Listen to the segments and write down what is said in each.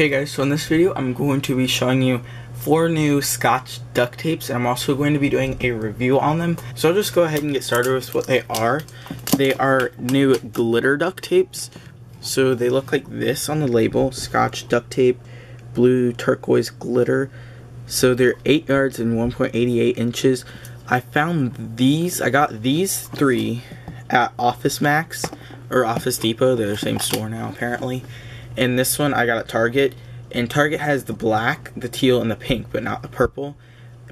Hey guys, so in this video I'm going to be showing you 4 new Scotch duct tapes, and I'm also going to be doing a review on them. So I'll just go ahead and get started with what they are. They are new glitter duct tapes. So they look like this on the label, Scotch duct tape, blue turquoise glitter. So they're 8 yards and 1.88 inches. I found these, I got these 3 at Office Max or Office Depot. They're the same store now apparently. And this one I got at Target, and Target has the black, the teal, and the pink, but not the purple.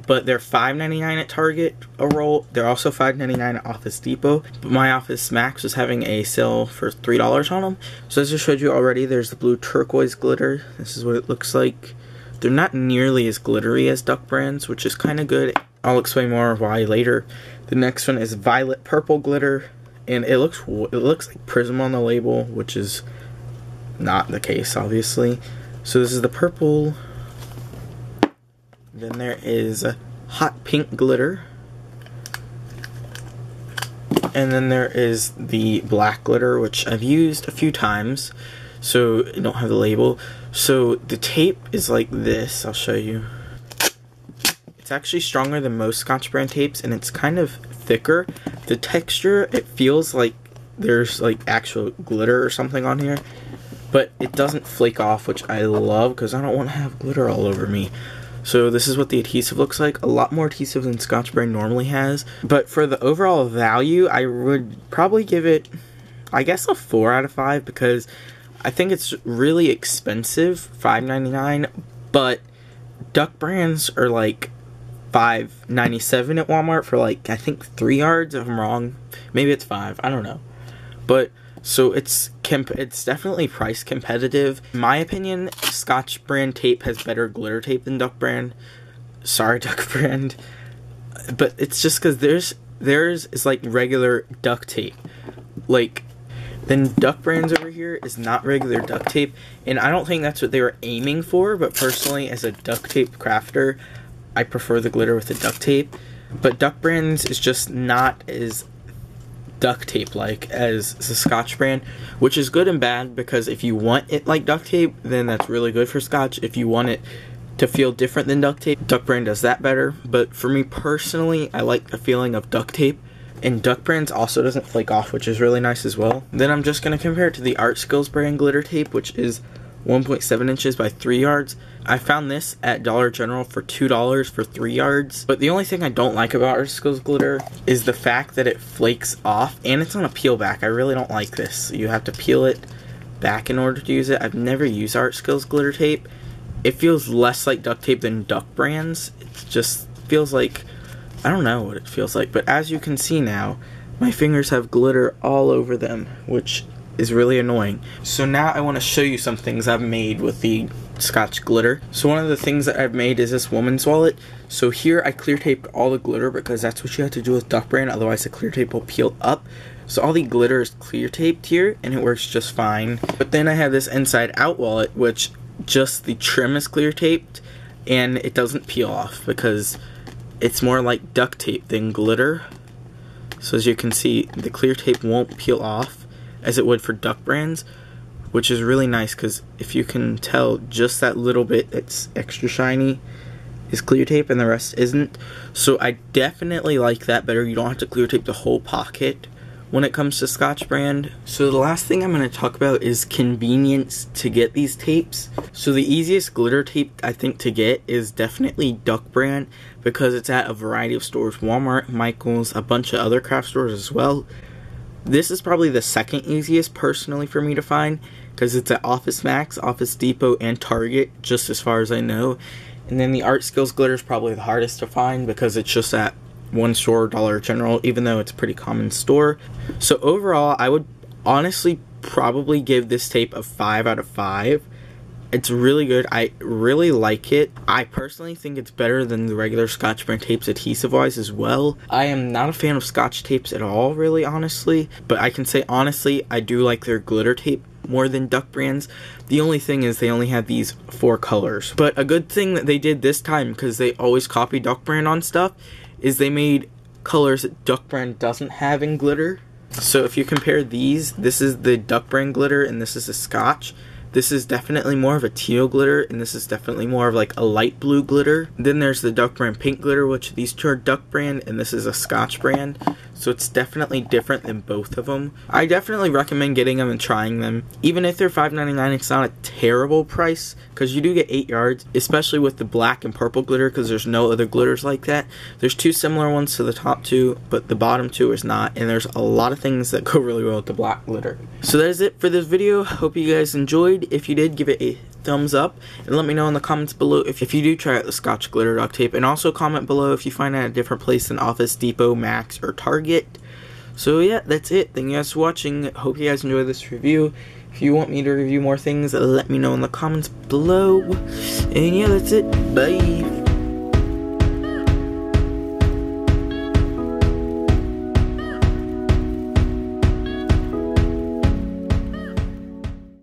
But they're $5.99 at Target a roll. They're also $5.99 at Office Depot. But my Office Max was having a sale for $3 on them. So as I showed you already, there's the blue turquoise glitter. This is what it looks like. They're not nearly as glittery as Duck Brands, which is kind of good. I'll explain more why later. The next one is violet purple glitter, and it looks like prism on the label, which is not the case obviously. So this is the purple. Then there is a hot pink glitter, and then there is the black glitter, which I've used a few times, so I don't have the label. So the tape is like this. I'll show you. It's actually stronger than most Scotch brand tapes, and it's kind of thicker. The texture, it feels like there's like actual glitter or something on here, but it doesn't flake off, which I love because I don't want to have glitter all over me. So this is what the adhesive looks like. A lot more adhesive than Scotch brand normally has. But for the overall value, I would probably give it, I guess, a 4 out of 5, because I think it's really expensive, $5.99, but Duck Brands are like $5.97 at Walmart for like, I think 3 yards, if I'm wrong. Maybe it's 5, I don't know. But so it's definitely price competitive. In my opinion, Scotch brand tape has better glitter tape than Duck Brand. Sorry, Duck Brand. But it's just because theirs is like regular duct tape. Like, then Duck Brands over here is not regular duct tape. And I don't think that's what they were aiming for, but personally, as a duct tape crafter, I prefer the glitter with the duct tape. But Duck Brands is just not as duct tape like as the Scotch brand, which is good and bad, because if you want it like duct tape, then that's really good for Scotch. If you want it to feel different than duct tape, Duck Brand does that better. But for me personally, I like the feeling of duct tape, and Duck Brands also doesn't flake off, which is really nice as well. Then I'm just going to compare it to the Art Skills brand glitter tape, which is 1.7 inches by 3 yards. I found this at Dollar General for $2 for 3 yards. But the only thing I don't like about Art Skills glitter is the fact that it flakes off, and it's on a peel back. I really don't like this. You have to peel it back in order to use it. I've never used Art Skills glitter tape. It feels less like duct tape than Duck Brands. It just feels like, I don't know what it feels like, but as you can see now, my fingers have glitter all over them, which is really annoying. So now I want to show you some things I've made with the Scotch glitter. So one of the things that I've made is this woman's wallet. So here I clear taped all the glitter, because that's what you have to do with Duck Brand, otherwise the clear tape will peel up. So all the glitter is clear taped here, and it works just fine. But then I have this inside out wallet, which just the trim is clear taped, and it doesn't peel off because it's more like duct tape than glitter. So as you can see, the clear tape won't peel off as it would for Duck Brands, which is really nice, because if you can tell, just that little bit that's extra shiny is clear tape and the rest isn't. So I definitely like that better. You don't have to clear tape the whole pocket when it comes to Scotch brand. So the last thing I'm going to talk about is convenience to get these tapes. So the easiest glitter tape I think to get is definitely Duck Brand, because it's at a variety of stores, Walmart, Michaels, a bunch of other craft stores as well. This is probably the second easiest personally for me to find, because it's at Office Max, Office Depot, and Target, just as far as I know. And then the Art Skills glitter is probably the hardest to find, because it's just at one store, Dollar General, even though it's a pretty common store. So overall, I would honestly probably give this tape a 5 out of 5. It's really good. I really like it. I personally think it's better than the regular Scotch brand tapes adhesive wise as well. I am not a fan of Scotch tapes at all, really, honestly, but I can say honestly I do like their glitter tape more than Duck Brands. The only thing is they only have these 4 colors. But a good thing that they did this time, because they always copy Duck Brand on stuff, is they made colors that Duck Brand doesn't have in glitter. So if you compare these, this is the Duck Brand glitter and this is the Scotch. This is definitely more of a teal glitter, and this is definitely more of like a light blue glitter. Then there's the Duck Brand Pink Glitter, which these two are Duck Brand, and this is a Scotch brand. So it's definitely different than both of them. I definitely recommend getting them and trying them. Even if they're $5.99, it's not a terrible price, because you do get 8 yards, especially with the black and purple glitter, because there's no other glitters like that. There's two similar ones to the top two, but the bottom two is not, and there's a lot of things that go really well with the black glitter. So that is it for this video. Hope you guys enjoyed. If you did, give it a thumbs up, and let me know in the comments below if you do try out the Scotch Glitter Duct Tape, and also comment below if you find it at a different place than Office Depot, Max, or Target. So yeah, that's it. Thank you guys for watching. Hope you guys enjoyed this review. If you want me to review more things, let me know in the comments below. And yeah, that's it. Bye.